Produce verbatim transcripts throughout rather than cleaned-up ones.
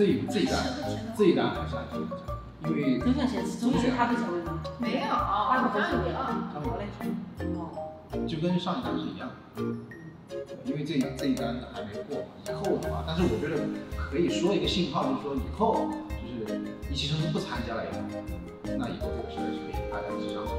这有这一代，这一代还是很正常。 因为总选谁？总选他会成为吗？没有，他不会成为啊。好嘞。哦。就跟上一代是一样的，因为这这一代呢还没过，以后的话，但是我觉得可以说一个信号，就是说以后就是一汽车不参加了以后，那以后这个事儿是可以大家一起商量。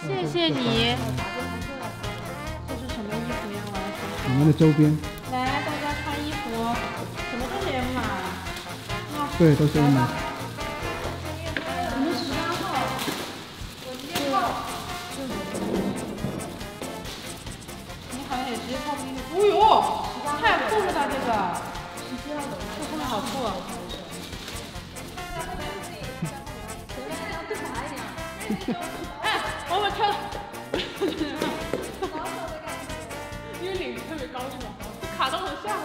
谢谢你。这是什么衣服呀？我们的周边。来，大家穿衣服，什么都可以买。啊，对，都可以买。我们十八号，我直接报。你好像也直接报名。哦呦，太酷了吧这个！这真的好酷。哎。 我我穿，因为领子特别高是吧？卡到我下巴。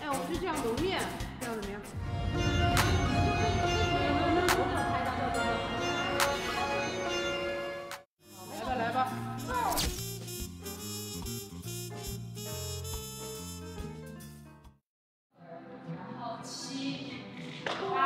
哎，我们是这样揉面，这样怎么样？来吧来吧。然后七八。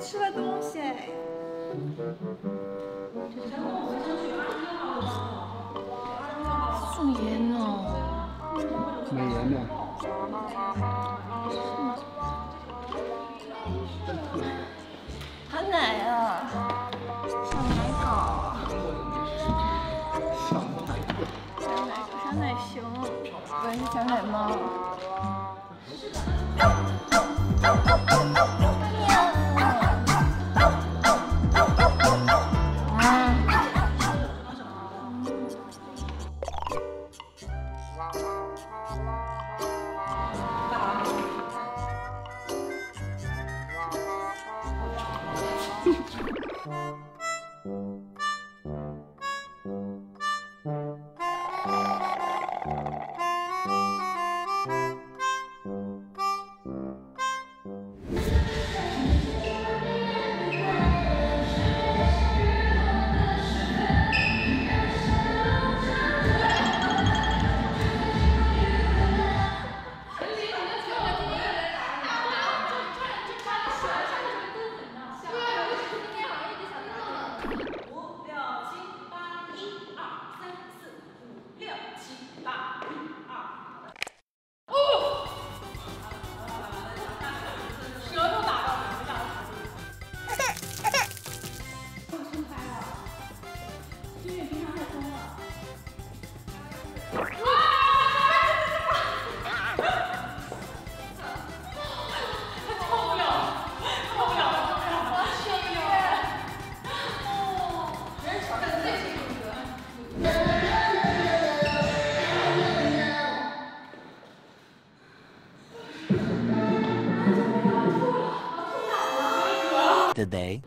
吃了东西，素颜呢？美颜呢？欢迎小奶猫。啊！Today.